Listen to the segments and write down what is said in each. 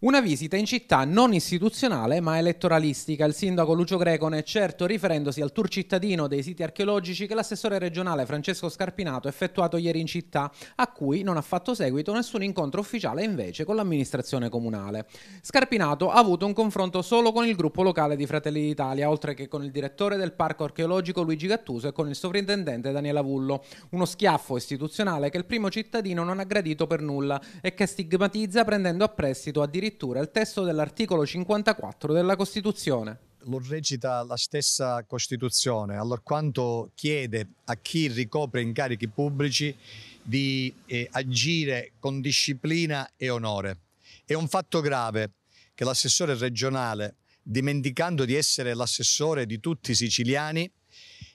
Una visita in città non istituzionale ma elettoralistica. Il sindaco Lucio Greco ne è certo riferendosi al tour cittadino dei siti archeologici che l'assessore regionale Francesco Scarpinato ha effettuato ieri in città, a cui non ha fatto seguito nessun incontro ufficiale invece con l'amministrazione comunale. Scarpinato ha avuto un confronto solo con il gruppo locale di Fratelli d'Italia, oltre che con il direttore del parco archeologico Luigi Gattuso e con il sovrintendente Daniela Vullo. Uno schiaffo istituzionale che il primo cittadino non ha gradito per nulla e che stigmatizza prendendo a prestito addirittura il testo dell'articolo 54 della Costituzione. Lo recita la stessa Costituzione, allorquanto chiede a chi ricopre incarichi pubblici di agire con disciplina e onore. È un fatto grave che l'assessore regionale, dimenticando di essere l'assessore di tutti i siciliani,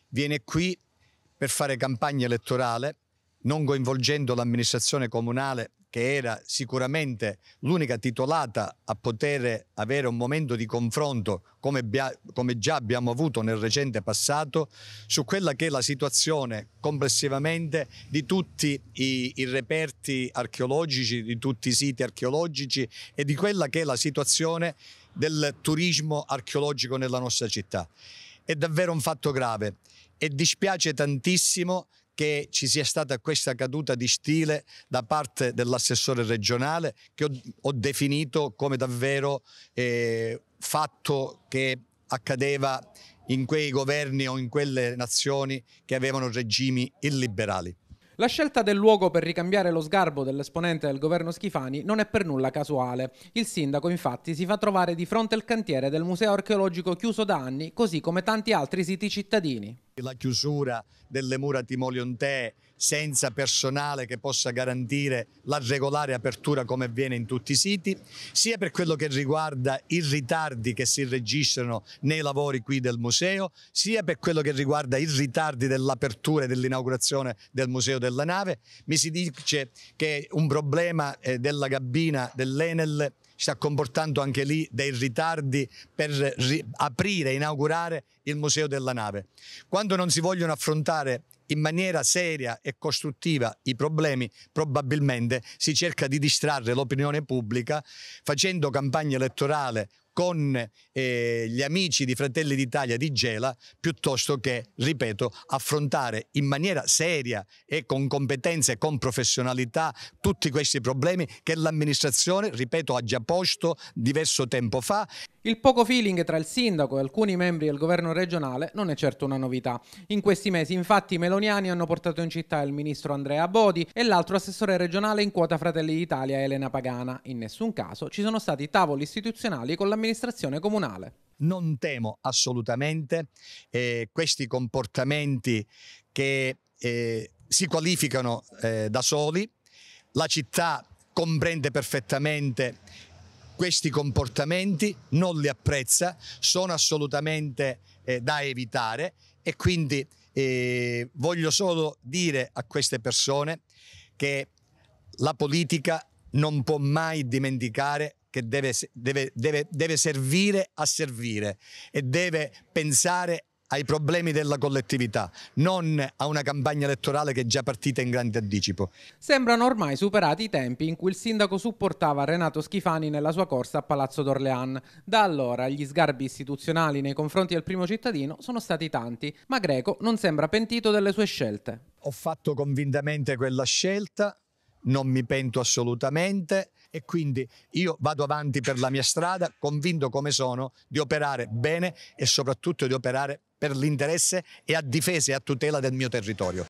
viene qui per fare campagna elettorale, non coinvolgendo l'amministrazione comunale, che era sicuramente l'unica titolata a poter avere un momento di confronto, come già abbiamo avuto nel recente passato, su quella che è la situazione complessivamente di tutti i reperti archeologici, di tutti i siti archeologici e di quella che è la situazione del turismo archeologico nella nostra città. È davvero un fatto grave e dispiace tantissimo che ci sia stata questa caduta di stile da parte dell'assessore regionale, che ho definito come davvero fatto che accadeva in quei governi o in quelle nazioni che avevano regimi illiberali. La scelta del luogo per ricambiare lo sgarbo dell'esponente del governo Schifani non è per nulla casuale. Il sindaco infatti si fa trovare di fronte al cantiere del museo archeologico chiuso da anni, così come tanti altri siti cittadini. La chiusura delle mura Timoleontee senza personale che possa garantire la regolare apertura come avviene in tutti i siti, sia per quello che riguarda i ritardi che si registrano nei lavori qui del museo, sia per quello che riguarda i ritardi dell'apertura e dell'inaugurazione del Museo della Nave. Mi si dice che un problema della cabina dell'Enel sta comportando anche lì dei ritardi per aprire e inaugurare il Museo della Nave. Quando non si vogliono affrontare in maniera seria e costruttiva i problemi, probabilmente si cerca di distrarre l'opinione pubblica facendo campagna elettorale con gli amici di Fratelli d'Italia di Gela, piuttosto che, ripeto, affrontare in maniera seria e con competenza e con professionalità tutti questi problemi che l'amministrazione, ripeto, ha già posto diverso tempo fa. Il poco feeling tra il sindaco e alcuni membri del governo regionale non è certo una novità. In questi mesi infatti i meloniani hanno portato in città il ministro Andrea Bodi e l'altro assessore regionale in quota Fratelli d'Italia Elena Pagana. In nessun caso ci sono stati tavoli istituzionali con l'amministrazione comunale. Non temo assolutamente questi comportamenti che si qualificano da soli. La città comprende perfettamente questi comportamenti, non li apprezza, sono assolutamente da evitare e quindi voglio solo dire a queste persone che la politica non può mai dimenticare che deve servire a servire e deve pensare ai problemi della collettività, non a una campagna elettorale che è già partita in grande anticipo. Sembrano ormai superati i tempi in cui il sindaco supportava Renato Schifani nella sua corsa a Palazzo d'Orlean. Da allora gli sgarbi istituzionali nei confronti del primo cittadino sono stati tanti, ma Greco non sembra pentito delle sue scelte. Ho fatto convintamente quella scelta, non mi pento assolutamente e quindi io vado avanti per la mia strada, convinto come sono di operare bene e soprattutto di operare per l'interesse e a difesa e a tutela del mio territorio.